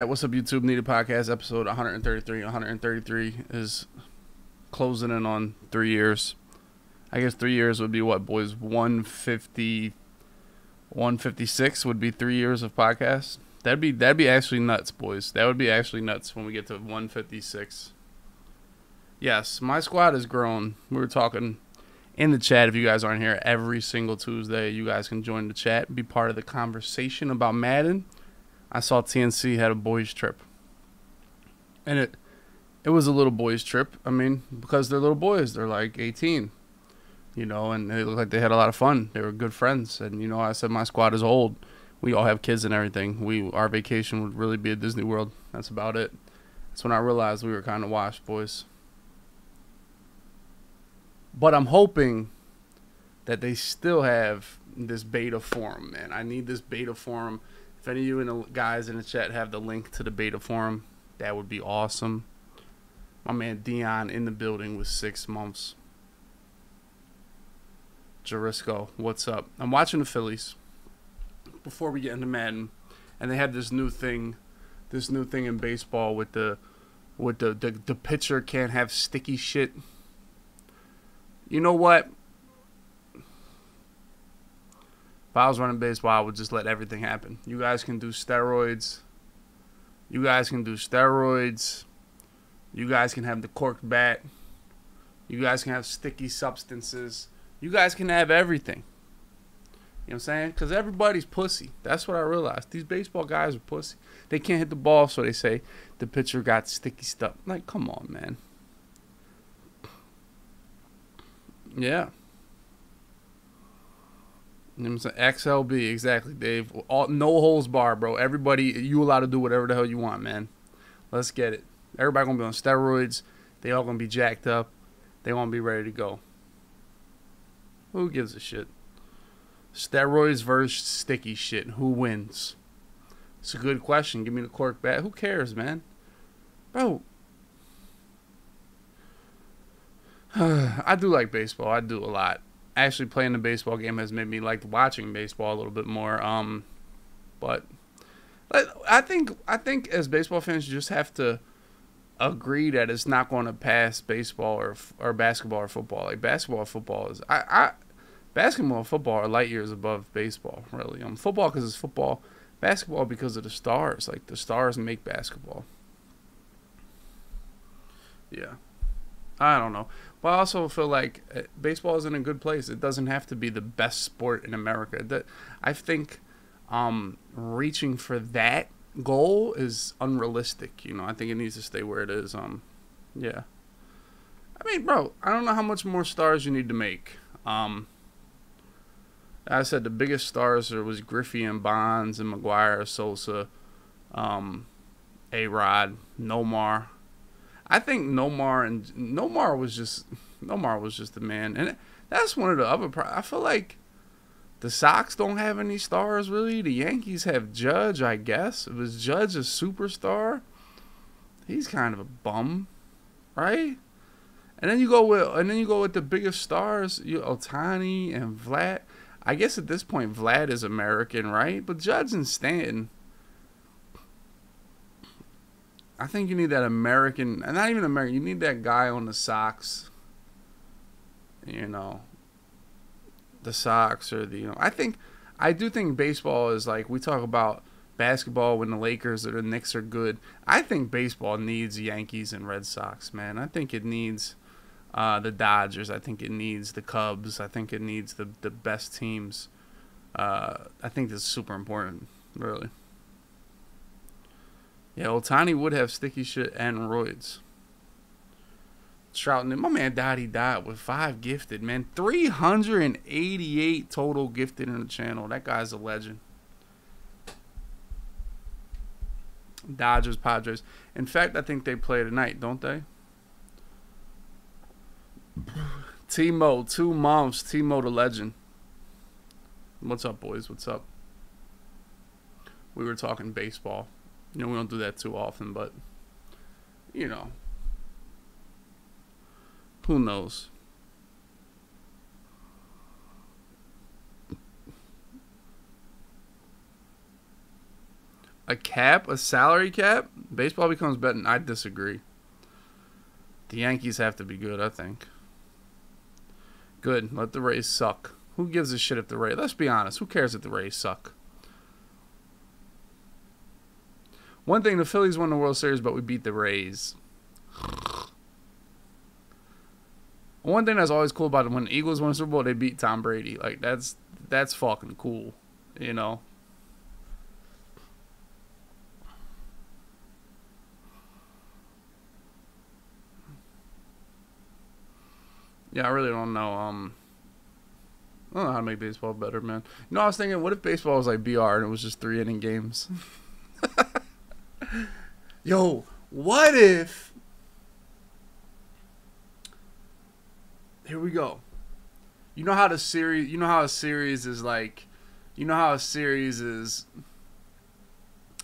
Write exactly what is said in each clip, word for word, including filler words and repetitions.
What's up, YouTube? Need It podcast episode one thirty-three. one thirty-three is closing in on three years. I guess three years would be what, boys? one fifty, one fifty-six would be three years of podcast. That'd be that'd be actually nuts, boys. That would be actually nuts when we get to one fifty-six. Yes, my squad has grown. We were talking in the chat. If you guys aren't here every single Tuesday, you guys can join the chat, be part of the conversation about Madden. I saw T N C had a boys trip, and it it was a little boys trip. I mean, because they're little boys, they're like eighteen, you know, and they looked like they had a lot of fun. They were good friends, and you know, I said my squad is old. We all have kids and everything. We our vacation would really be at Disney World. That's about it. That's when I realized we were kind of washed, boys. But I'm hoping that they still have this beta forum, man. I need this beta forum. If any of you in the guys in the chat have the link to the beta forum, that would be awesome. My man Dion in the building with six months. Jalisco, what's up? I'm watching the Phillies before we get into Madden, and they have this new thing, this new thing in baseball with the, with the the, the pitcher can't have sticky shit. You know what? If I was running baseball, I would just let everything happen. You guys can do steroids. You guys can do steroids. You guys can have the cork bat. You guys can have sticky substances. You guys can have everything. You know what I'm saying? Because everybody's pussy. That's what I realized. These baseball guys are pussy. They can't hit the ball, so they say the pitcher got sticky stuff. Like, come on, man. Yeah. X L B, exactly, Dave. All, no holes bar, bro. Everybody, you allowed to do whatever the hell you want, man. Let's get it. Everybody gonna be on steroids. They all gonna be jacked up. They gonna be ready to go. Who gives a shit? Steroids versus sticky shit. Who wins? It's a good question. Give me the cork bat. Who cares, man? Bro. I do like baseball. I do a lot. Actually, playing the baseball game has made me like watching baseball a little bit more. Um, but I think I think as baseball fans, you just have to agree that it's not going to pass baseball or or basketball or football. Like basketball, or football is I, I basketball, and football are light years above baseball. Really, um, football because it's football, basketball because of the stars. Like the stars make basketball. Yeah. I don't know. But I also feel like baseball is in a good place. It doesn't have to be the best sport in America. I think um, reaching for that goal is unrealistic. You know, I think it needs to stay where it is. Um, yeah. I mean, bro, I don't know how much more stars you need to make. Um, I said the biggest stars there was Griffey and Bonds and Maguire, Sosa, um, A-Rod, Nomar. I think Nomar and Nomar was just Nomar was just the man, and that's one of the other. I feel like the Sox don't have any stars really. The Yankees have Judge, I guess. It was Judge a superstar? He's kind of a bum, right? And then you go with and then you go with the biggest stars, you Ohtani and Vlad. I guess at this point Vlad is American, right? But Judge and Stanton. I think you need that American, and not even American, you need that guy on the Sox, you know, the Sox or the, you know, I think, I do think baseball is like, we talk about basketball when the Lakers or the Knicks are good. I think baseball needs Yankees and Red Sox, man. I think it needs uh, the Dodgers. I think it needs the Cubs. I think it needs the, the best teams. Uh, I think that's super important, really. Yeah, Ohtani would have sticky shit and roids. Trout, my man Dottie died with five gifted, man. three hundred eighty-eight total gifted in the channel. That guy's a legend. Dodgers, Padres. In fact, I think they play tonight, don't they? Timo, two months. Timo the legend. What's up, boys? What's up? We were talking baseball. You know, we don't do that too often, but, you know, who knows? a cap, a salary cap, baseball becomes betting. I disagree. The Yankees have to be good, I think. Good. Let the Rays suck. Who gives a shit if the Rays... Let's be honest. Who cares if the Rays suck? One thing, the Phillies won the World Series, but we beat the Rays. One thing that's always cool about it, when the Eagles won the Super Bowl, they beat Tom Brady. Like, that's that's fucking cool, you know? Yeah, I really don't know. Um, I don't know how to make baseball better, man. You know, I was thinking, what if baseball was like B R and it was just three inning games? Yo, what if... Here we go. You know how the series... You know how a series is like... You know how a series is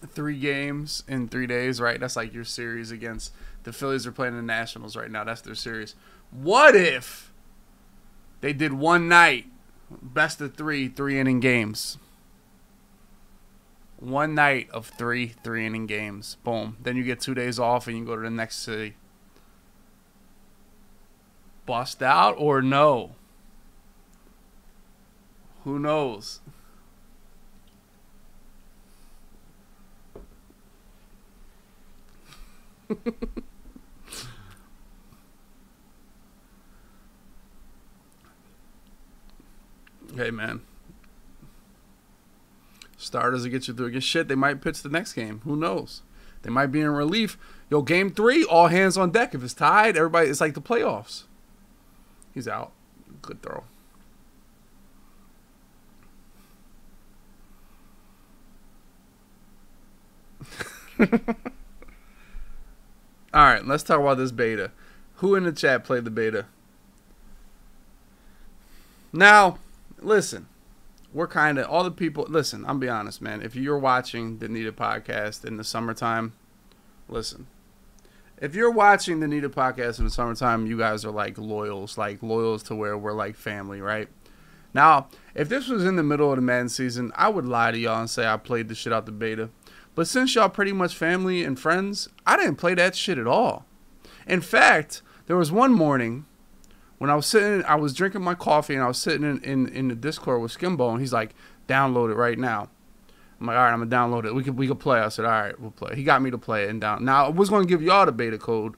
three games in three days, right? That's like your series against... The Phillies are playing the Nationals right now. That's their series. What if they did one night, best of three, three-inning games? One night of three three-inning games. Boom. Then you get two days off and you go to the next city. Bust out or no? Who knows? Hey, man. Starters will get you through. Shit, they might pitch the next game. Who knows? They might be in relief. Yo, game three, all hands on deck. If it's tied, everybody, it's like the playoffs. He's out. Good throw. All right, let's talk about this beta. Who in the chat played the beta? Now, listen, we're kind of, all the people, listen, I'm be honest, man. If you're watching the Need It podcast in the summertime, listen. If you're watching the Need It podcast in the summertime, you guys are like loyals, like loyals to where we're like family, right? Now, if this was in the middle of the Madden season, I would lie to y'all and say I played the shit out the beta. But since y'all pretty much family and friends, I didn't play that shit at all. In fact, there was one morning when I was sitting, I was drinking my coffee and I was sitting in, in, in the Discord with Skimbo and he's like, download it right now. I'm like, all right, I'm gonna download it. We could, we could play. I said, all right, we'll play. He got me to play it and down. Now, I was gonna give y'all the beta code,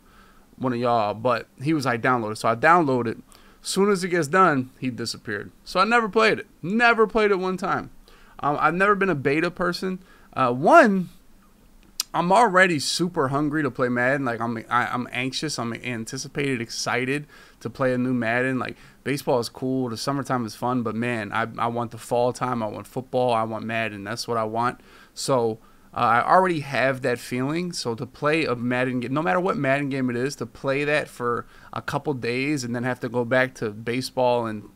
one of y'all, but he was like, download it. So I downloaded it. As soon as it gets done, he disappeared. So I never played it. Never played it one time. Um, I've never been a beta person. Uh, one, I'm already super hungry to play Madden. Like I'm, I, I'm anxious. I'm anticipated, excited to play a new Madden. Like baseball is cool. The summertime is fun, but man, I, I want the fall time. I want football. I want Madden. That's what I want. So uh, I already have that feeling. So to play a Madden game, no matter what Madden game it is, to play that for a couple days and then have to go back to baseball and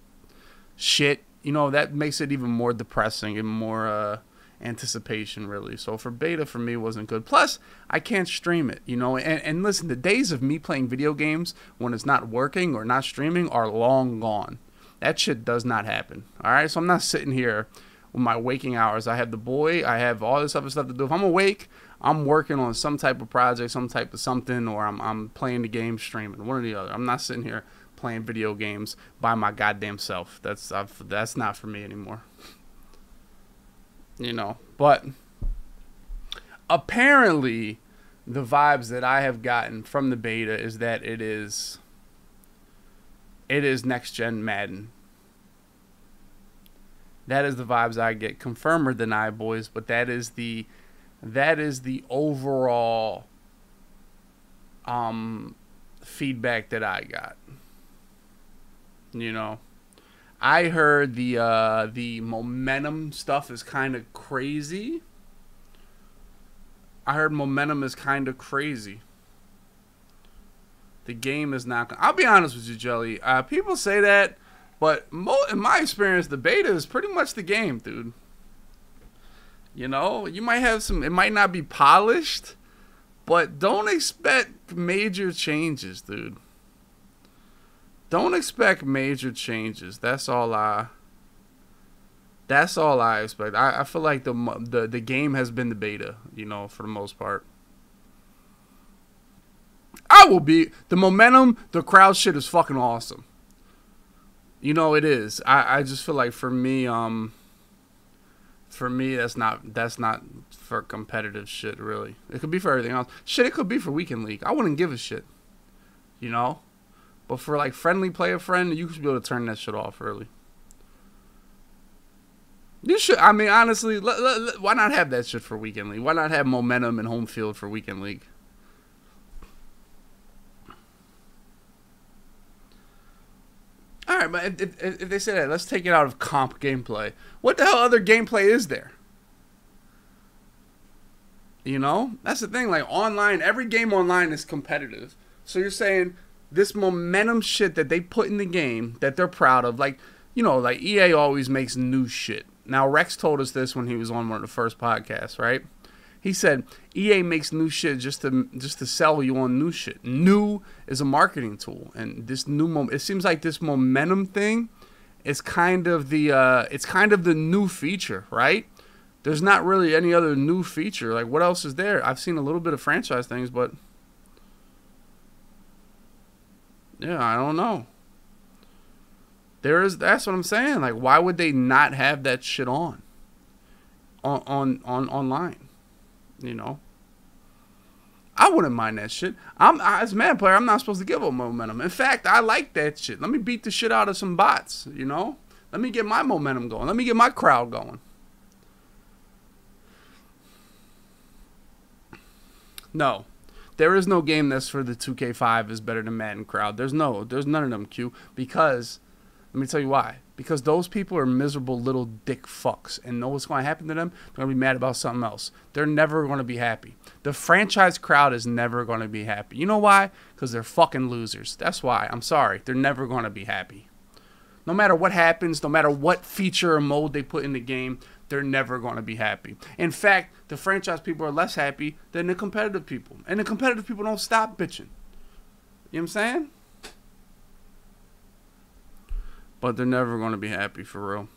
shit, you know, that makes it even more depressing and more. Uh, anticipation really. So for beta for me wasn't good. Plus I can't stream it, you know, and, and listen, the days of me playing video games when it's not working or not streaming are long gone. That shit does not happen. All right, so I'm not sitting here with my waking hours. I have the boy, I have all this other stuff to do. If I'm awake, I'm working on some type of project, some type of something, or I'm, I'm playing the game, streaming, one or the other. I'm not sitting here playing video games by my goddamn self. That's I've, that's not for me anymore. You know, but apparently the vibes that I have gotten from the beta is that it is it is next gen Madden. That is the vibes I get. Confirm or deny, boys, but that is the that is the overall um feedback that I got. You know, I heard the uh, the momentum stuff is kind of crazy. I heard momentum is kind of crazy. The game is not gonna... I'll be honest with you, Jelly. Uh, people say that, but mo in my experience, the beta is pretty much the game, dude. You know, you might have some... It might not be polished, but don't expect major changes, dude. Don't expect major changes. That's all I that's all I expect. I, I feel like the, the the game has been the beta, you know, for the most part. I will be the momentum, the crowd shit is fucking awesome. You know it is. I I just feel like for me, um, for me that's not that's not for competitive shit really. It could be for everything else. Shit, it could be for weekend league. I wouldn't give a shit. You know, but for like friendly play a friend, you should be able to turn that shit off early. You should. I mean, honestly, l l l why not have that shit for weekend league? Why not have momentum and home field for weekend league? All right, but if, if, if they say that, let's take it out of comp gameplay. What the hell other gameplay is there? You know, that's the thing. Like online, every game online is competitive. So you're saying this momentum shit that they put in the game that they're proud of, like, you know, like E A always makes new shit. Now, Rex told us this when he was on one of the first podcasts, right? He said, E A makes new shit just to just to sell you on new shit. New is a marketing tool. And this new moment, it seems like this momentum thing is kind of the, uh, it's kind of the new feature, right? There's not really any other new feature. Like, what else is there? I've seen a little bit of franchise things, but yeah, I don't know. There is, that's what I'm saying. Like, why would they not have that shit on? On, on, on online. You know, I wouldn't mind that shit. I'm as a Madden player, I'm not supposed to give up momentum. In fact, I like that shit. Let me beat the shit out of some bots. You know, let me get my momentum going. Let me get my crowd going. No, there is no game that's for the two K five is better than Madden crowd. There's no, there's none of them, Q. Because let me tell you why. Because those people are miserable little dick fucks. And know what's going to happen to them? They're going to be mad about something else. They're never going to be happy. The franchise crowd is never going to be happy. You know why? Because they're fucking losers. That's why. I'm sorry. They're never going to be happy. No matter what happens, no matter what feature or mode they put in the game, they're never going to be happy. In fact, the franchise people are less happy than the competitive people. And the competitive people don't stop bitching. You know what I'm saying? But they're never going to be happy, for real.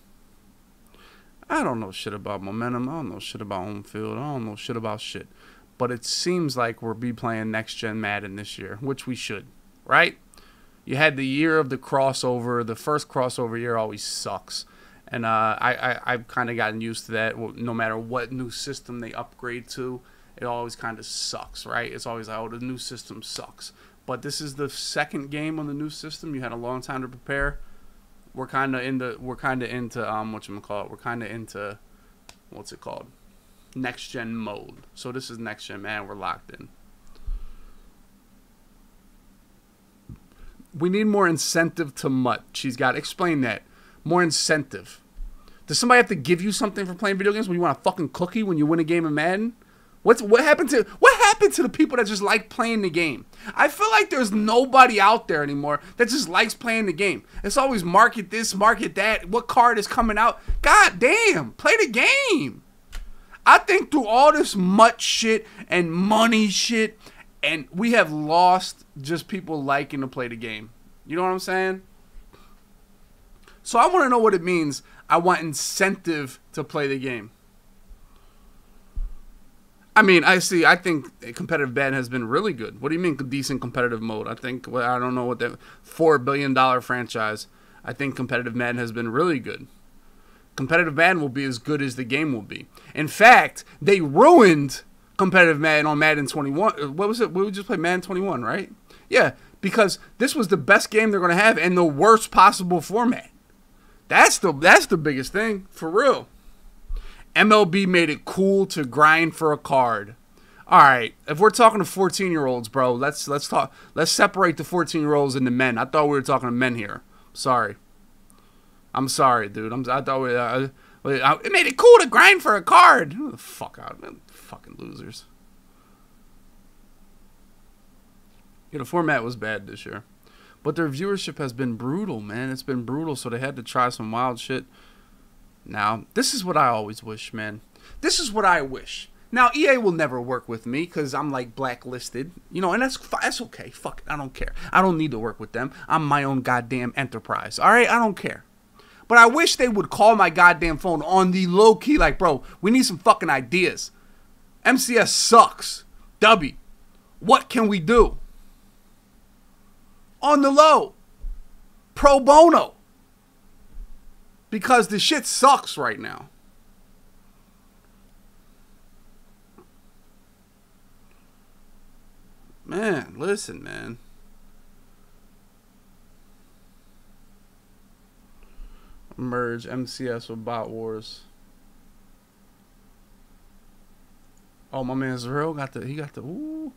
I don't know shit about momentum. I don't know shit about home field. I don't know shit about shit. But it seems like we'll be playing next-gen Madden this year, which we should, right? You had the year of the crossover. The first crossover year always sucks. And uh, I, I, I've kind of gotten used to that. No matter what new system they upgrade to, it always kind of sucks, right? It's always like, oh, the new system sucks. But this is the second game on the new system. You had a long time to prepare. We're kind of in the we're kind of into um whatchamacallit, we're kind of into what's it called next gen mode. So this is next gen, man. We're locked in. We need more incentive to M U T. She's got to explain that. More incentive. Does somebody have to give you something for playing video games? When you want a fucking cookie when you win a game of Madden? What's what happened to what happened to the people that just like playing the game? I feel like there's nobody out there anymore that just likes playing the game. It's always market this, market that. What card is coming out? God damn, play the game. I think through all this M U T shit and money shit, and we have lost just people liking to play the game. You know what I'm saying? So I want to know what it means. I want incentive to play the game. I mean, I see. I think competitive ban has been really good. What do you mean decent competitive mode? I think, well, I don't know what that four billion dollar franchise. I think competitive ban has been really good. Competitive ban will be as good as the game will be. In fact, they ruined competitive ban on Madden twenty-one. What was it? We would just play Madden twenty-one, right? Yeah, because this was the best game they're going to have in the worst possible format. That's the, that's the biggest thing, for real. M L B made it cool to grind for a card. All right, if we're talking to fourteen-year-olds, bro, let's let's talk. Let's separate the fourteen-year-olds into men. I thought we were talking to men here. Sorry, I'm sorry, dude. I'm, I thought we. Uh, I, it made it cool to grind for a card. Who the fuck out, man? Fucking losers. Yeah, the format was bad this year, but their viewership has been brutal, man. It's been brutal, so they had to try some wild shit. Now, this is what I always wish, man. This is what I wish. Now, E A will never work with me because I'm, like, blacklisted. You know, and that's, that's okay. Fuck it. I don't care. I don't need to work with them. I'm my own goddamn enterprise. All right? I don't care. But I wish they would call my goddamn phone on the low key. Like, bro, we need some fucking ideas. M C S sucks. W, what can we do? On the low. Pro bono. Because the shit sucks right now. Man, listen, man. Merge M C S with Bot Wars. Oh, my man Zeril got the, he got the, ooh.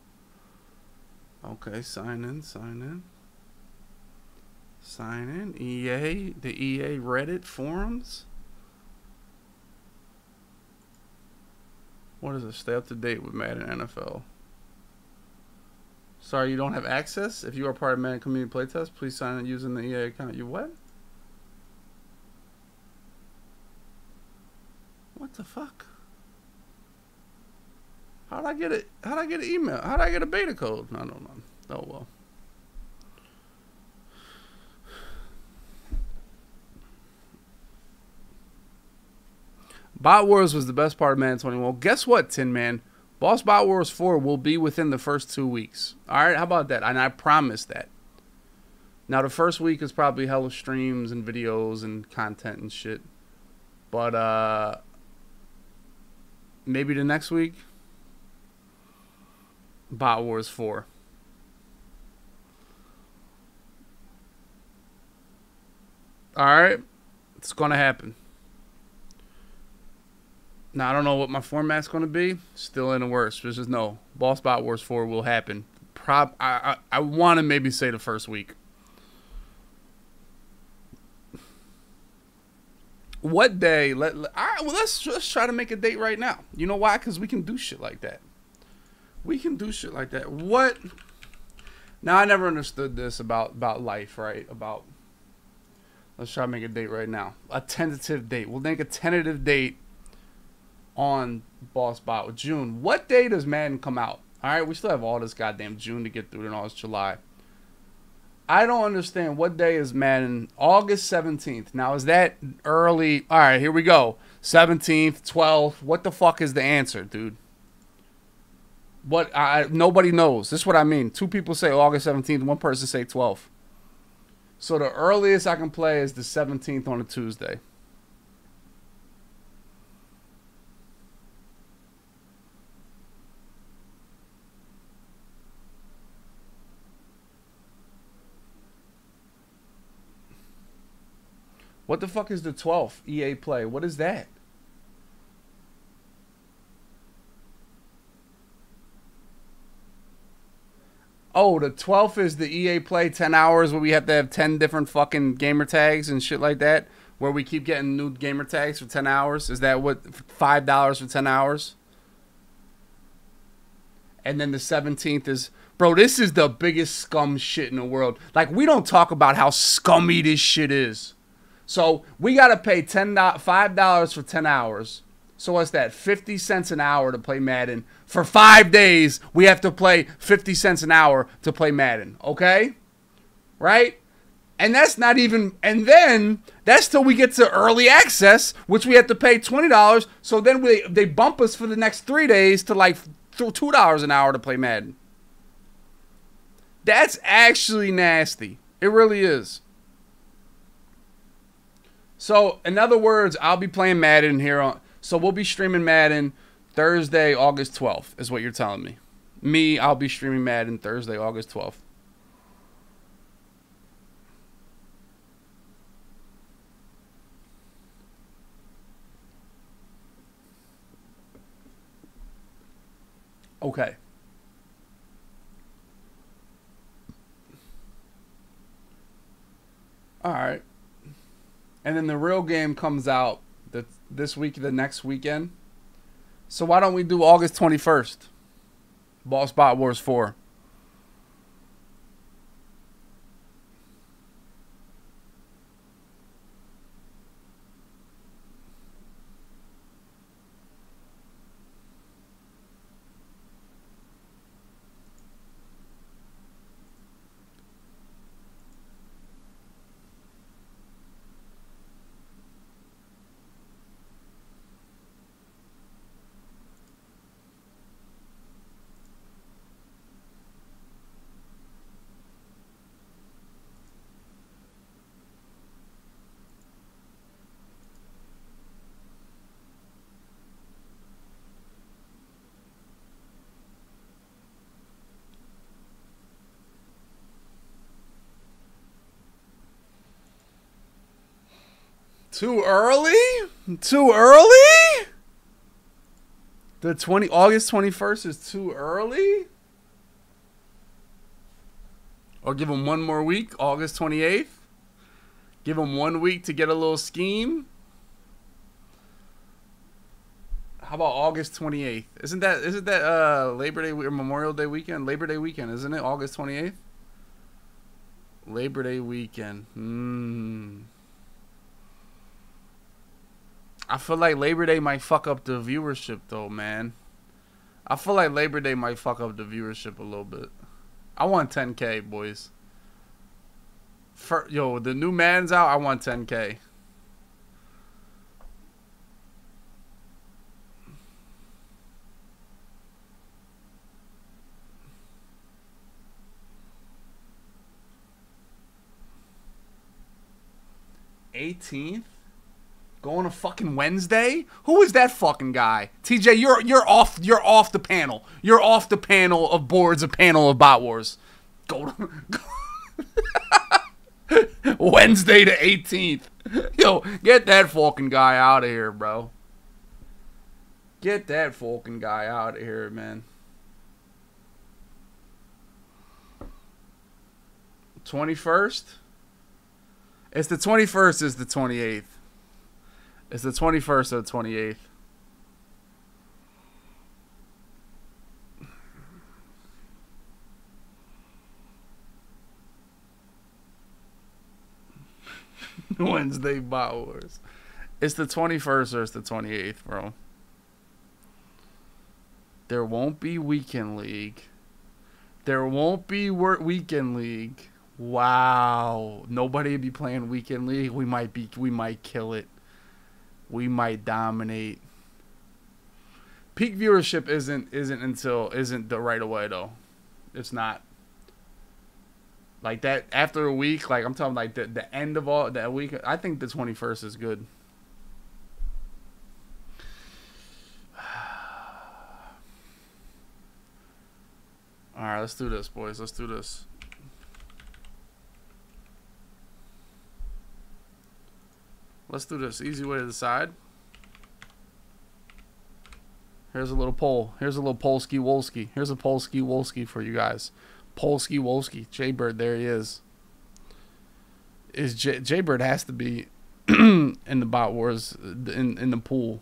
Okay, sign in, sign in. Sign in, E A, the E A Reddit forums. What is it? Stay up to date with Madden N F L. Sorry, you don't have access? If you are part of Madden Community Playtest, please sign in using the E A account. You what? What the fuck? How'd I get it? How'd I get an email? How'd I get a beta code? No, no, no. Oh, well. Bot Wars was the best part of Madden twenty-one. Well, guess what, Tin Man? Boss Bot Wars four will be within the first two weeks. All right, how about that? And I promise that. Now, the first week is probably hella streams and videos and content and shit. But, uh, maybe the next week, Bot Wars four. All right, it's going to happen. Now, I don't know what my format's going to be. Still in the works. This is no. Boss Bot Wars four will happen. Prob I, I, I want to maybe say the first week. What day? Let, let, all right, well, let's, let's try to make a date right now. You know why? Because we can do shit like that. We can do shit like that. What? Now, I never understood this about, about life, right? About, let's try to make a date right now. A tentative date. We'll make a tentative date on Boss Bot with June. What day does Madden come out? All right, we still have all this goddamn June to get through and all this July. I don't understand. What day is Madden? August seventeenth. Now, is that early? All right, here we go. seventeenth, twelfth. What the fuck is the answer, dude? What? I, nobody knows. This is what I mean. Two people say August seventeenth. One person say twelfth. So the earliest I can play is the seventeenth on a Tuesday. What the fuck is the twelfth E A Play? What is that? Oh, the twelfth is the E A Play ten hours where we have to have ten different fucking gamer tags and shit like that. Where we keep getting new gamer tags for ten hours. Is that what? five dollars for ten hours? And then the seventeenth is... Bro, this is the biggest scum shit in the world. Like, we don't talk about how scummy this shit is. So we gotta pay ten five dollars for ten hours. So what's that? Fifty cents an hour to play Madden for five days. We have to play fifty cents an hour to play Madden. Okay, right? And that's not even. And then that's till we get to early access, which we have to pay twenty dollars. So then we they bump us for the next three days to like two dollars an hour to play Madden. That's actually nasty. It really is. So, in other words, I'll be playing Madden here on... So, we'll be streaming Madden Thursday, August twelfth, is what you're telling me. Me, I'll be streaming Madden Thursday, August twelfth. Okay. All right. And then the real game comes out the, this week, the next weekend. So why don't we do August twenty-first? Boss Bot Wars four. Too early? Too early? The twenty August twenty-first is too early? Or give him one more week, August twenty-eighth. Give him one week to get a little scheme. How about August twenty-eighth? Isn't that isn't that uh, Labor Day or Memorial Day weekend? Labor Day weekend, isn't it? August twenty-eighth. Labor Day weekend. Hmm. I feel like Labor Day might fuck up the viewership though, man. I feel like Labor Day might fuck up the viewership a little bit. I want ten K, boys. For, yo, the new man's out. I want ten K. eighteenth? Going to fucking Wednesday? Who is that fucking guy? T J, you're you're off you're off the panel. You're off the panel of boards, a panel of Bot Wars. Go to go Wednesday the eighteenth. Yo, get that fucking guy out of here, bro. Get that fucking guy out of here, man. twenty-first? It's the twenty-first, is the twenty-eighth. It's the twenty-first or the twenty-eighth. Wednesday Bot Wars. It's the twenty-first or it's the twenty-eighth, bro. There won't be weekend league. There won't be work weekend league. Wow, nobody would be playing weekend league. We might be, we might kill it. We might dominate. Peak viewership isn't isn't until isn't the right away though. It's not like that after a week. Like I'm talking like the the end of all that week. I think the twenty-first is good. All right, let's do this, boys. Let's do this. Let's do this. Easy way to decide. Here's a little poll. Here's a little Polsky Wolski. Here's a Polsky Wolski for you guys. Polsky Wolski. Jaybird, there he is. Is J Jaybird has to be in the Bot Wars, in, in the pool.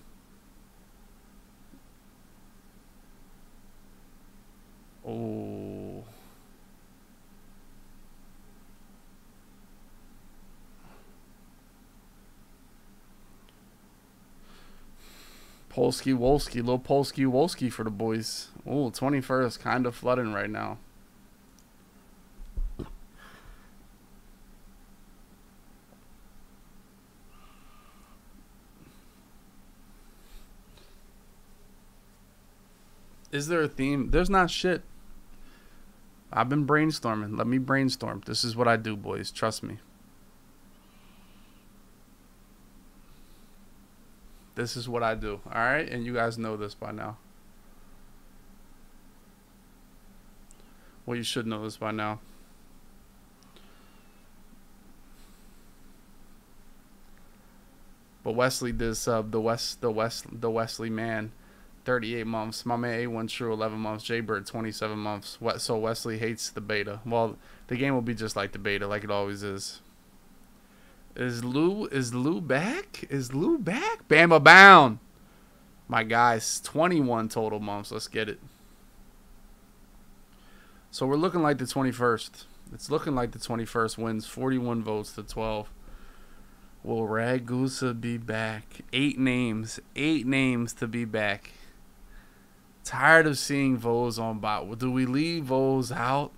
Oh. Polsky Wolski, little Polsky Wolski for the boys. Oh, twenty-first, kind of flooding right now. Is there a theme? There's not shit. I've been brainstorming. Let me brainstorm. This is what I do, boys. Trust me. This is what I do, all right? And you guys know this by now. Well, you should know this by now. But Wesley did sub, the West, the West, the Wesley man, thirty-eight months. My man A one True, eleven months. Jaybird, twenty-seven months. So Wesley hates the beta. Well, the game will be just like the beta, like it always is. Is Lou is Lou back? Is Lou back? Bama bound. My guys, twenty-one total months. Let's get it. So we're looking like the twenty-first. It's looking like the twenty-first wins forty-one votes to twelve. Will Ragusa be back? Eight names. Eight names to be back. Tired of seeing Voles on bot. Do we leave Voles out?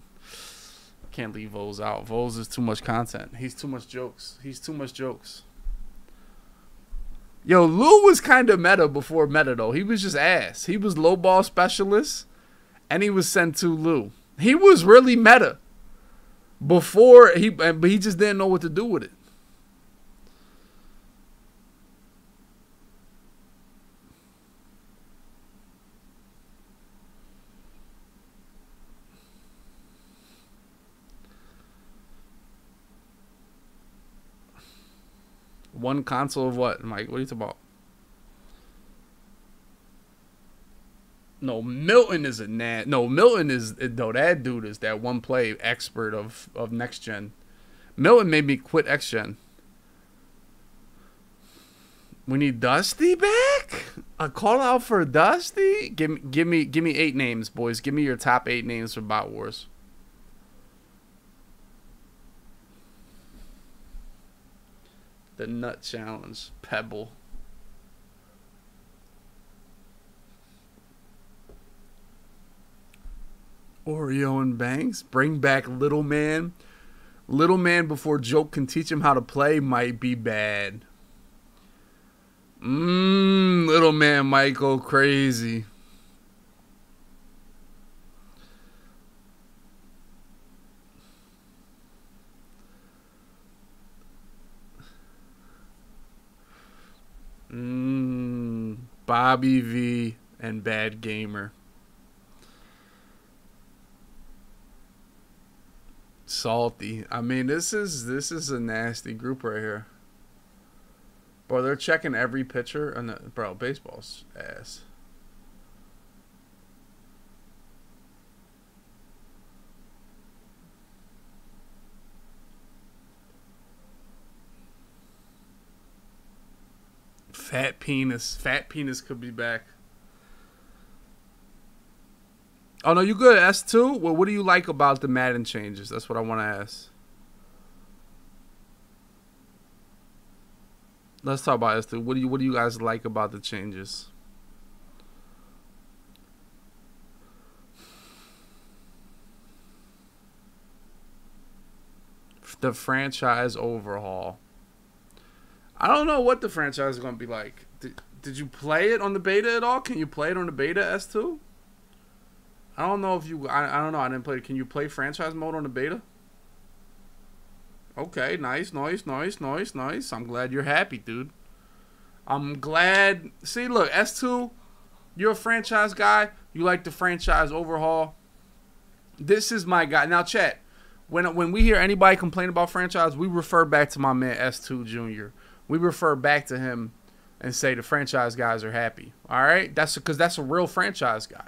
Can't leave Voles out. Voles is too much content. He's too much jokes. He's too much jokes. Yo, Lou was kind of meta before meta, though. He was just ass. He was low ball specialist, and he was sent to Lou. He was really meta before, he, but he just didn't know what to do with it. One console of what? I'm like, what are you talking about? No, Milton is a nat. No, Milton is though. No, that dude is that one play expert of of next gen. Milton made me quit X gen. We need Dusty back. A call out for Dusty. Give me, give me, give me eight names, boys. Give me your top eight names for Bot Wars. The Nut Challenge, Pebble. Oreo and Banks, bring back Little Man. Little Man before Joke can teach him how to play might be bad. Mmm, Little Man might go crazy. Mmm, Bobby V and Bad Gamer. Salty. I mean, this is this is a nasty group right here. Bro, they're checking every pitcher and the, bro, baseball's ass. Fat Penis. Fat Penis could be back. Oh, no, you good, S two? Well, what do you like about the Madden changes? That's what I want to ask. Let's talk about S two. What do you, what do you guys like about the changes? The franchise overhaul. I don't know what the franchise is going to be like. Did, did you play it on the beta at all? Can you play it on the beta, S two? I don't know if you... I, I don't know. I didn't play it. Can you play franchise mode on the beta? Okay. Nice, nice, nice, nice, nice. I'm glad you're happy, dude. I'm glad... See, look. S two, you're a franchise guy. You like the franchise overhaul. This is my guy. Now, chat. When, when we hear anybody complain about franchise, we refer back to my man S two Junior We refer back to him and say the franchise guys are happy. All right? That's because that's a real franchise guy.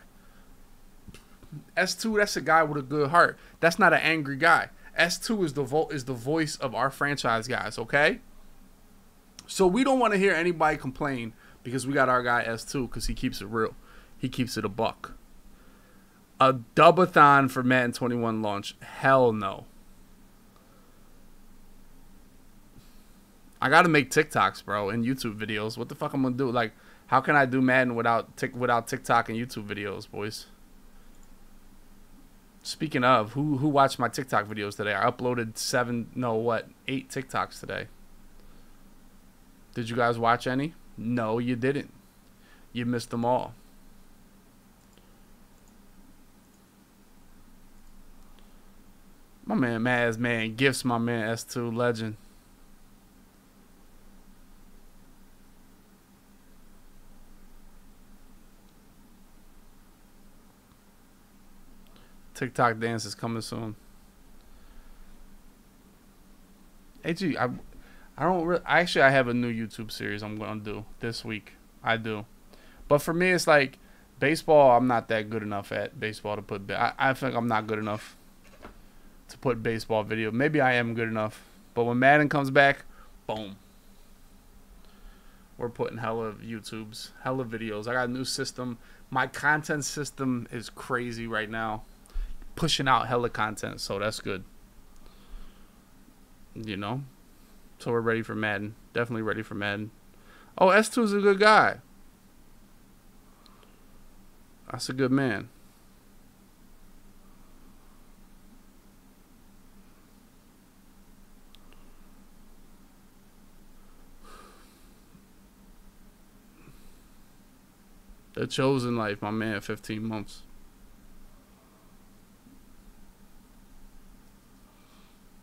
S two, that's a guy with a good heart. That's not an angry guy. S two is the vo is the voice of our franchise guys, okay? So we don't want to hear anybody complain because we got our guy S two because he keeps it real. He keeps it a buck. A dubathon for Madden twenty-one launch. Hell no. I gotta make TikToks, bro, and YouTube videos. What the fuck I'm gonna do? Like, how can I do Madden without tick without TikTok and YouTube videos, boys? Speaking of, who who watched my TikTok videos today? I uploaded seven, no what, eight TikToks today. Did you guys watch any? No, you didn't. You missed them all. My man, Maz, man, Gifts, my man, S two Legend. TikTok dance is coming soon. Hey, G, I, I don't really. Actually, I have a new YouTube series I'm gonna do this week. I do, but for me, it's like baseball. I'm not that good enough at baseball to put. I, I think I'm not good enough to put baseball video. Maybe I am good enough, but when Madden comes back, boom, we're putting hella YouTubes, hella videos. I got a new system. My content system is crazy right now. Pushing out hella content, so that's good. You know? So we're ready for Madden. Definitely ready for Madden. Oh, S two's a good guy. That's a good man. The Chosen Life, my man, fifteen months.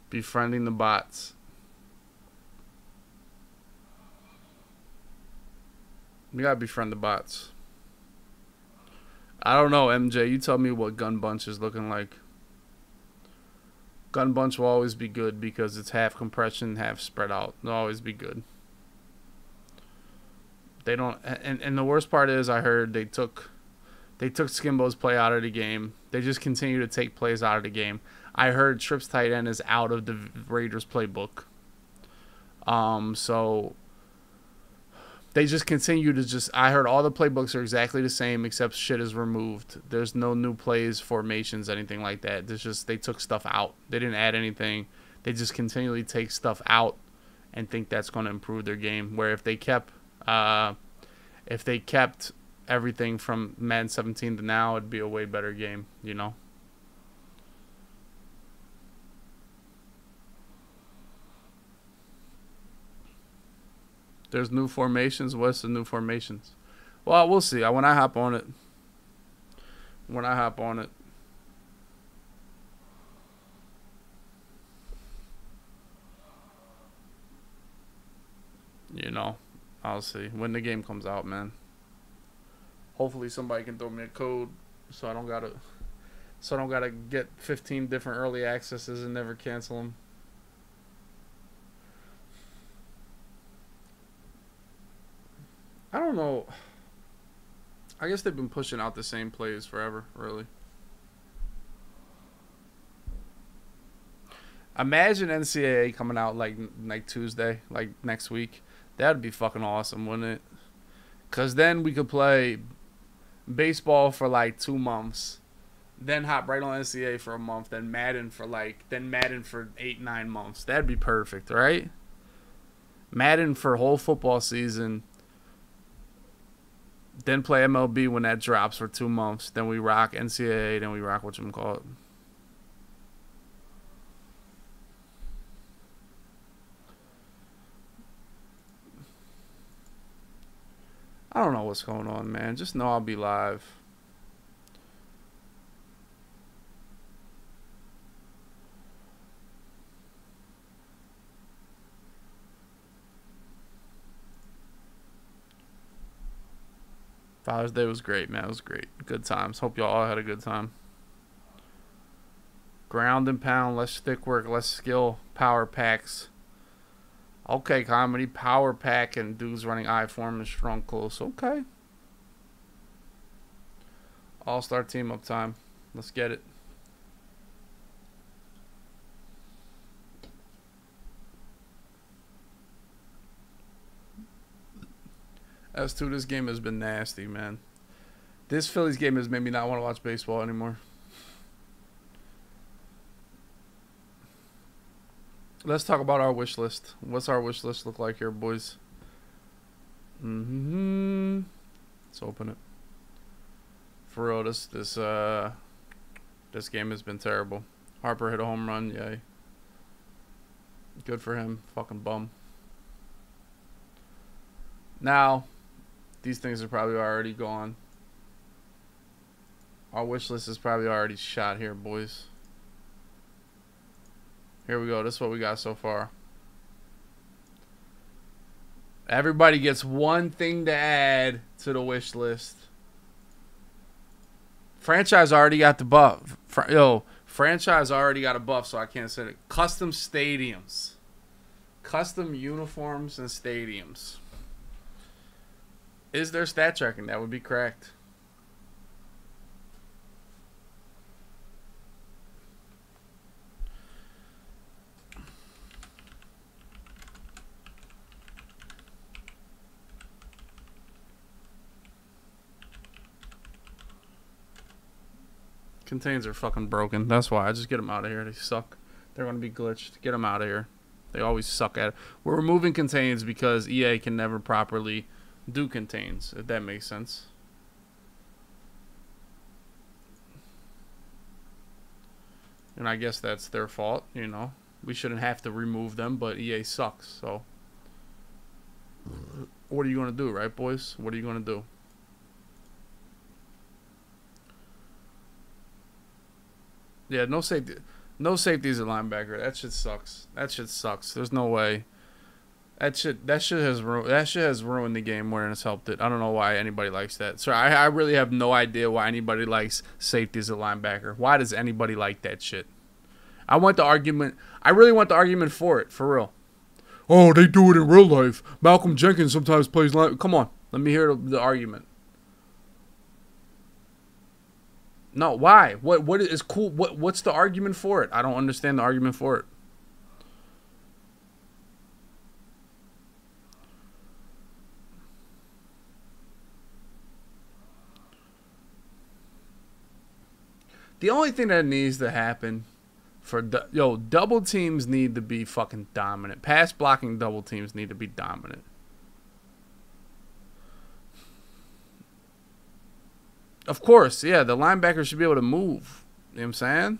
Befriending the bots. We gotta befriend the bots. I don't know, M J. You tell me what Gun Bunch is looking like. Gun Bunch will always be good because it's half compression, half spread out. It'll always be good. They don't, and, and the worst part is I heard they took they took Skimbo's play out of the game. They just continue to take plays out of the game. I heard Tripp's tight end is out of the Raiders playbook. Um, so they just continue to just, I heard all the playbooks are exactly the same except shit is removed. There's no new plays, formations, anything like that. There's just, they took stuff out. They didn't add anything. They just continually take stuff out and think that's going to improve their game. Where if they kept, uh, if they kept everything from Madden seventeen to now, it'd be a way better game, you know? There's new formations. What's the new formations? Well, we'll see. When I hop on it. When I hop on it. You know, I'll see. When the game comes out, man. Hopefully somebody can throw me a code so I don't gotta so I don't gotta get fifteen different early accesses and never cancel them. I don't know. I guess they've been pushing out the same plays forever, really. Imagine N C A A coming out like like Tuesday, like next week. That'd be fucking awesome, wouldn't it? Cause then we could play baseball for like two months, then hop right on N C A A for a month, then Madden for like then Madden for eight nine months. That'd be perfect, right? Madden for whole football season. Then play M L B when that drops for two months. Then we rock N C A A. Then we rock whatchamacallit. I don't know what's going on, man. Just know I'll be live. Father's Day was great, man. It was great. Good times. Hope y'all all had a good time. Ground and pound. Less stick work. Less skill. Power packs. Okay, comedy. Power pack and dudes running eye form and strong close. Okay. All-star team up time. Let's get it. As to this game has been nasty, man. This Phillies game has made me not want to watch baseball anymore. Let's talk about our wish list. What's our wish list look like here, boys? Mm-hmm. Let's open it. For real, this this uh this game has been terrible. Harper hit a home run, yay. Good for him, fucking bum. Now these things are probably already gone. Our wish list is probably already shot here, boys. Here we go. This is what we got so far. Everybody gets one thing to add to the wish list. Franchise already got the buff. Fra yo, franchise already got a buff, so I can't say it. Custom stadiums. Custom uniforms and stadiums. Is there stat tracking? That would be correct. Contains are fucking broken. That's why I just get them out of here. They suck. They're going to be glitched. Get them out of here. They always suck at it. We're removing contains because E A can never properly do contains, if that makes sense. And I guess that's their fault, you know. We shouldn't have to remove them, but E A sucks, so. What are you going to do, right, boys? What are you going to do? Yeah, no safety. No safeties at linebacker. That shit sucks. That shit sucks. There's no way. That shit. That shit has ruined. That shit has ruined the game more than it's helped it. I don't know why anybody likes that. So I, I really have no idea why anybody likes safeties at linebacker. Why does anybody like that shit? I want the argument. I really want the argument for it, for real. Oh, they do it in real life. Malcolm Jenkins sometimes plays line. Come on. Let me hear the argument. No, why? What? What is cool? What? What's the argument for it? I don't understand the argument for it. The only thing that needs to happen for du yo double teams need to be fucking dominant. Pass blocking double teams need to be dominant. Of course, yeah, the linebacker should be able to move. You know what I'm saying?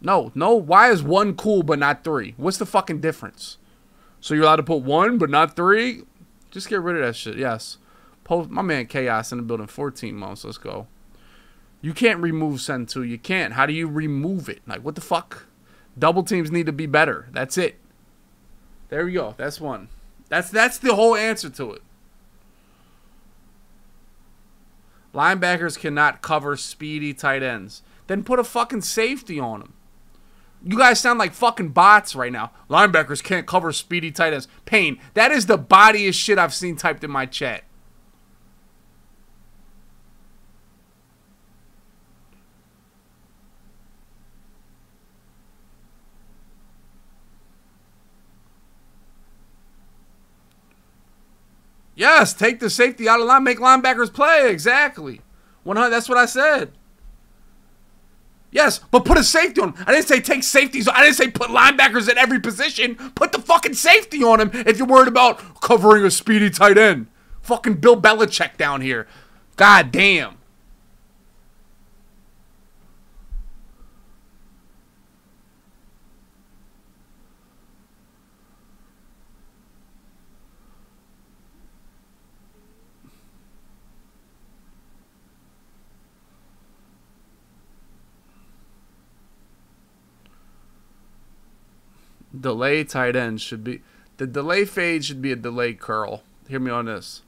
No, no. Why is one cool but not three? What's the fucking difference? So you're allowed to put one but not three? Just get rid of that shit. Yes. Post, my man Chaos in the building. fourteen months. Let's go. You can't remove Sentu. You can't. How do you remove it? Like, what the fuck? Double teams need to be better. That's it. There we go. That's one. That's that's the whole answer to it. Linebackers cannot cover speedy tight ends. Then put a fucking safety on them. You guys sound like fucking bots right now. Linebackers can't cover speedy tight ends. Pain. That is the bodiest shit I've seen typed in my chat. Yes, take the safety out of line, make linebackers play. Exactly. one hundred, that's what I said. Yes, but put a safety on him. I didn't say take safeties. I didn't say put linebackers at every position. Put the fucking safety on him if you're worried about covering a speedy tight end. Fucking Bill Belichick down here. God damn. Delay tight end should be the delay fade should be a delay curl. Hear me on this.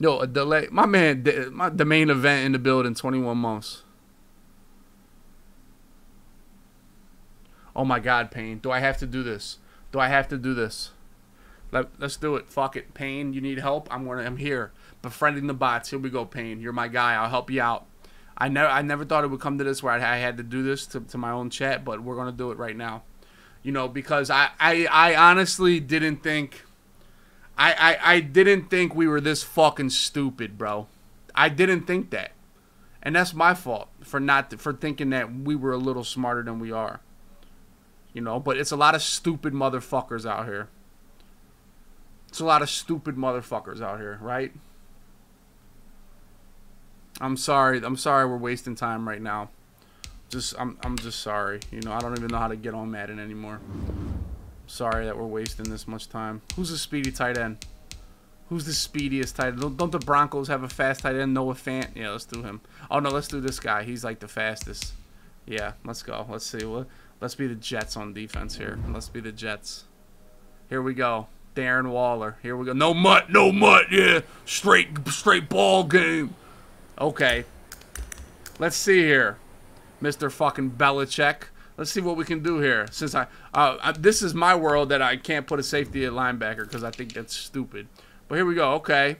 No, a delay. My man, my the main event in the building. twenty-one months. Oh my God, Payne. Do I have to do this? Do I have to do this? Let, let's do it. Fuck it, Payne. You need help? I'm gonna. I'm here. Befriending the bots. Here we go, Payne. You're my guy. I'll help you out. I never. I never thought it would come to this where I, I had to do this to, to my own chat, but we're gonna do it right now. You know, because I, I, I honestly didn't think, I, I, I didn't think we were this fucking stupid, bro. I didn't think that, and that's my fault for not for thinking that we were a little smarter than we are. You know, but it's a lot of stupid motherfuckers out here. It's a lot of stupid motherfuckers out here, right? I'm sorry. I'm sorry. We're wasting time right now. Just, I'm, I'm just sorry. You know, I don't even know how to get on Madden anymore. Sorry that we're wasting this much time. Who's the speedy tight end? Who's the speediest tight end? Don't, don't the Broncos have a fast tight end? Noah Fant? Yeah, let's do him. Oh, no, let's do this guy. He's like the fastest. Yeah, let's go. Let's see. We'll, let's be the Jets on defense here. Let's be the Jets. Here we go. Darren Waller. Here we go. No mutt. No mutt. Yeah. Straight, straight ball game. Okay. Let's see here. Mister fucking Belichick. Let's see what we can do here. Since I, uh, I, this is my world that I can't put a safety at linebacker because I think that's stupid. But here we go. Okay,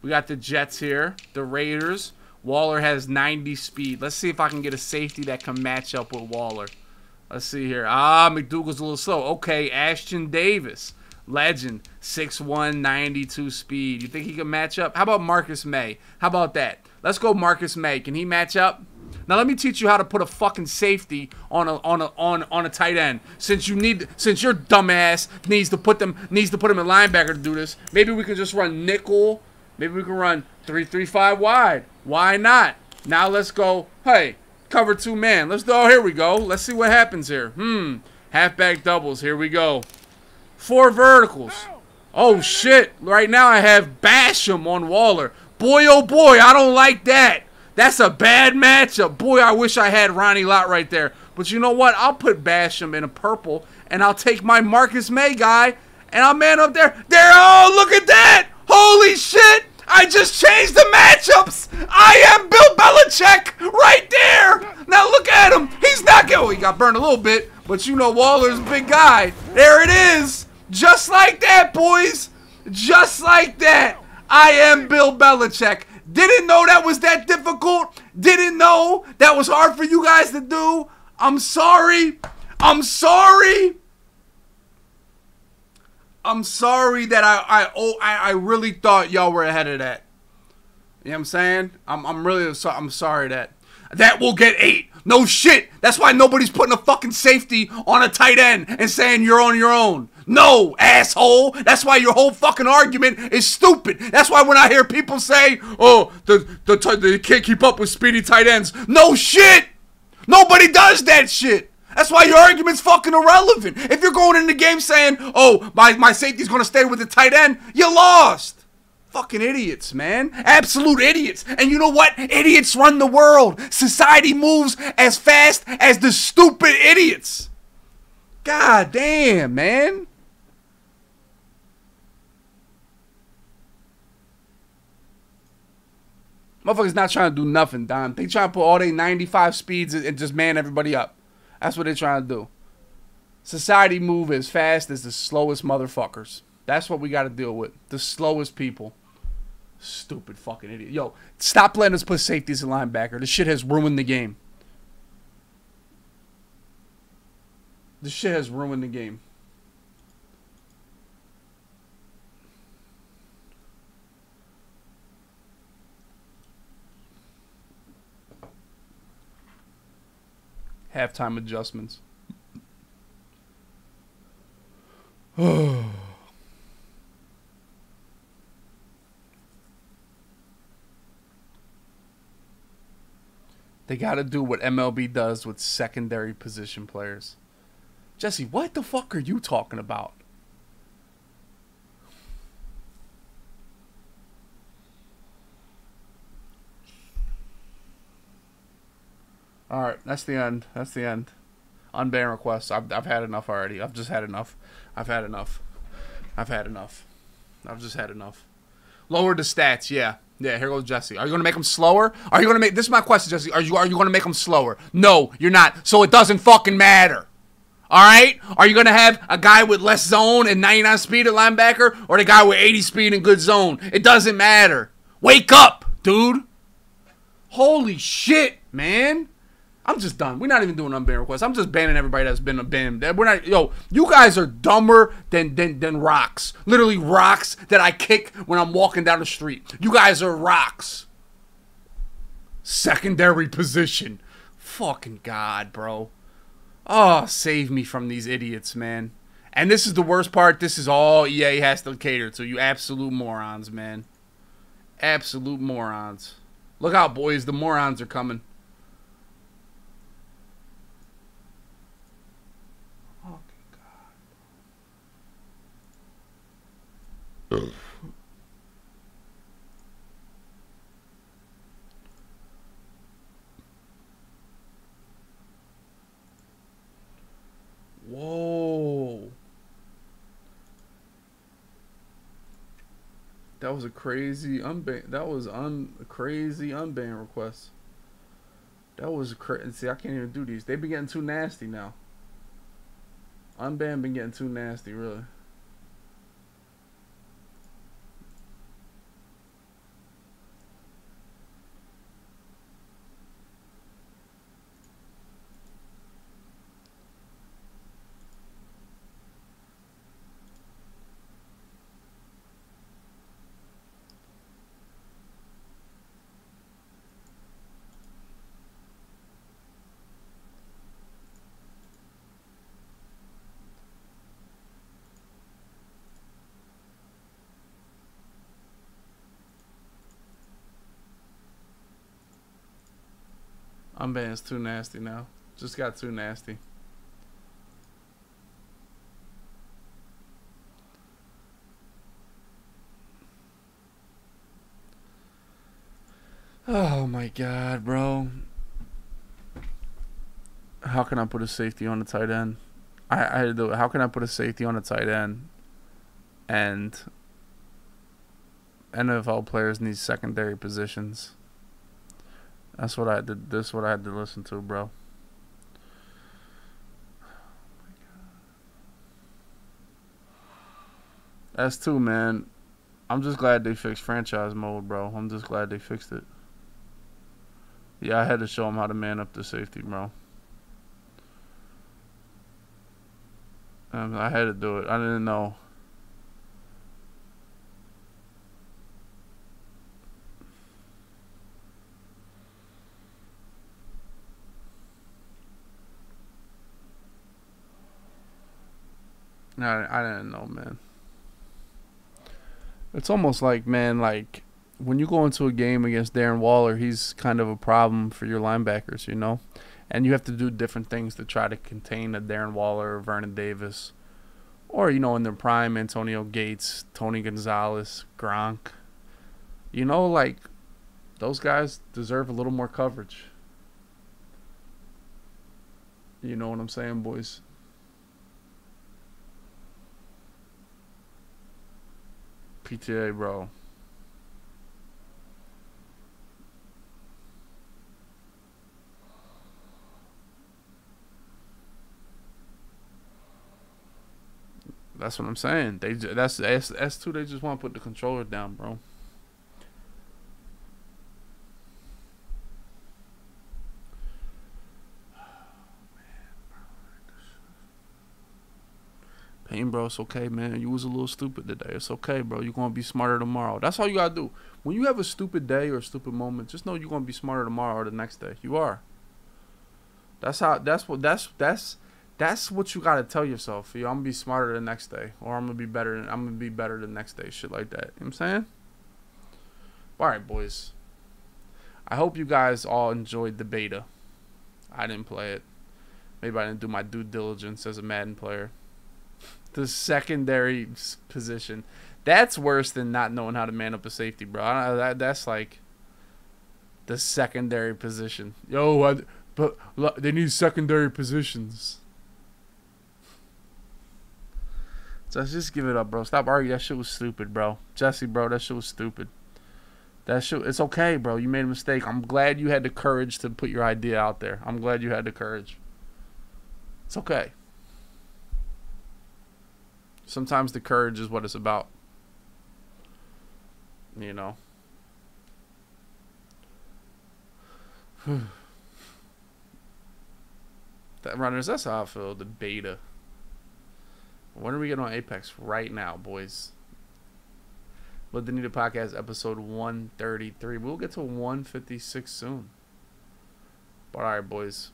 we got the Jets here, the Raiders. Waller has ninety speed. Let's see if I can get a safety that can match up with Waller. Let's see here. Ah, McDougal's a little slow. Okay, Ashton Davis, legend, six one, ninety-two speed. You think he can match up? How about Marcus May? How about that? Let's go, Marcus May. Can he match up? Now let me teach you how to put a fucking safety on a on a on on a tight end. Since you need since your dumbass needs to put them needs to put him in linebacker to do this, maybe we can just run nickel. Maybe we can run three three five wide. Why not? Now let's go. Hey, cover two man. Let's do. Oh, here we go. Let's see what happens here. Hmm. Halfback doubles. Here we go. Four verticals. Oh shit! Right now I have Basham on Waller. Boy oh boy, I don't like that. That's a bad matchup. Boy, I wish I had Ronnie Lott right there. But you know what? I'll put Basham in a purple, and I'll take my Marcus May guy, and I'll man up there. There, oh, look at that. Holy shit. I just changed the matchups. I am Bill Belichick right there. Now look at him. He's not good. Oh, he got burned a little bit, but you know Waller's a big guy. There it is. Just like that, boys. Just like that. I am Bill Belichick. Didn't know that was that difficult. Didn't know that was hard for you guys to do. I'm sorry. I'm sorry. I'm sorry that I I oh I, I really thought y'all were ahead of that. You know what I'm saying? I'm I'm really sorry. I'm sorry that that will get eight. No shit. That's why nobody's putting a fucking safety on a tight end and saying you're on your own. No, asshole. That's why your whole fucking argument is stupid. That's why when I hear people say, "Oh, the the they can't keep up with speedy tight ends." No shit. Nobody does that shit. That's why your argument's fucking irrelevant. If you're going in the game saying, oh, my, my safety's going to stay with the tight end, you lost. Fucking idiots, man. Absolute idiots. And you know what? Idiots run the world. Society moves as fast as the stupid idiots. God damn, man. Motherfuckers not trying to do nothing, Don. They trying to put all their ninety-five speeds and just man everybody up. That's what they're trying to do. Society move as fast as the slowest motherfuckers. That's what we got to deal with. The slowest people. Stupid fucking idiot. Yo, stop letting us put safeties and linebacker. This shit has ruined the game. This shit has ruined the game. Halftime adjustments. Oh. They gotta do what M L B does with secondary position players. Jesse, what the fuck are you talking about? All right, that's the end. That's the end. Unban requests. I've, I've had enough already. I've just had enough. I've had enough. I've had enough. I've just had enough. Lower the stats. Yeah. Yeah, here goes Jesse. Are you going to make them slower? Are you going to make... This is my question, Jesse. Are you, are you going to make them slower? No, you're not. So it doesn't fucking matter. All right? Are you going to have a guy with less zone and ninety-nine speed at linebacker or the guy with eighty speed and good zone? It doesn't matter. Wake up, dude. Holy shit, man. I'm just done. We're not even doing unban requests. I'm just banning everybody that's been a ban. We're not, yo, you guys are dumber than, than than rocks. Literally rocks that I kick when I'm walking down the street. You guys are rocks. Secondary position. Fucking God, bro. Oh, save me from these idiots, man. And this is the worst part. This is all E A has to cater to. You absolute morons, man. Absolute morons. Look out, boys. The morons are coming. Ugh. Whoa. That was a crazy unban. That was un crazy unban request. That was crazy. See, I can't even do these. They been getting too nasty now. Unban been getting too nasty, really. Unban's too nasty now. Just got too nasty. Oh my God, bro. How can I put a safety on a tight end? I I had to do it. How can I put a safety on a tight end? And N F L players need secondary positions. That's what I did. This is what I had to listen to, bro. Oh my God. That's too, man. I'm just glad they fixed franchise mode, bro. I'm just glad they fixed it. Yeah, I had to show them how to man up the safety, bro. Um, I had to do it. I didn't know. I, I didn't know, man. It's almost like, man, like when you go into a game against Darren Waller, he's kind of a problem for your linebackers, you know? And you have to do different things to try to contain a Darren Waller or Vernon Davis. Or, you know, in their prime, Antonio Gates, Tony Gonzalez, Gronk. You know, like, those guys deserve a little more coverage. You know what I'm saying, boys? P T A, bro. That's what I'm saying. They that's S two. They just want to put the controller down, bro. Pain, bro, it's okay, man. You was a little stupid today. It's okay, bro. You're going to be smarter tomorrow. That's all you got to do. When you have a stupid day or a stupid moment, just know you're going to be smarter tomorrow or the next day. You are. That's how, that's what, that's, that's, that's what you got to tell yourself. Yo, I'm going to be smarter the next day, or I'm going to be better, I'm going to be better the next day. Shit like that. You know what I'm saying? All right, boys. I hope you guys all enjoyed the beta. I didn't play it. Maybe I didn't do my due diligence as a Madden player. The secondary position. That's worse than not knowing how to man up a safety, bro. I, that, that's like the secondary position. Yo, I, but look, they need secondary positions. So just give it up, bro. Stop arguing. That shit was stupid, bro. Jesse, bro, that shit was stupid. That shit, it's okay, bro. You made a mistake. I'm glad you had the courage to put your idea out there. I'm glad you had the courage. It's okay. Sometimes the courage is what it's about. You know. That runners, that's how I feel. The beta. When are we getting on Apex? Right now, boys. But the Need It Podcast, episode one thirty-three. We'll get to one fifty-six soon. But alright, boys.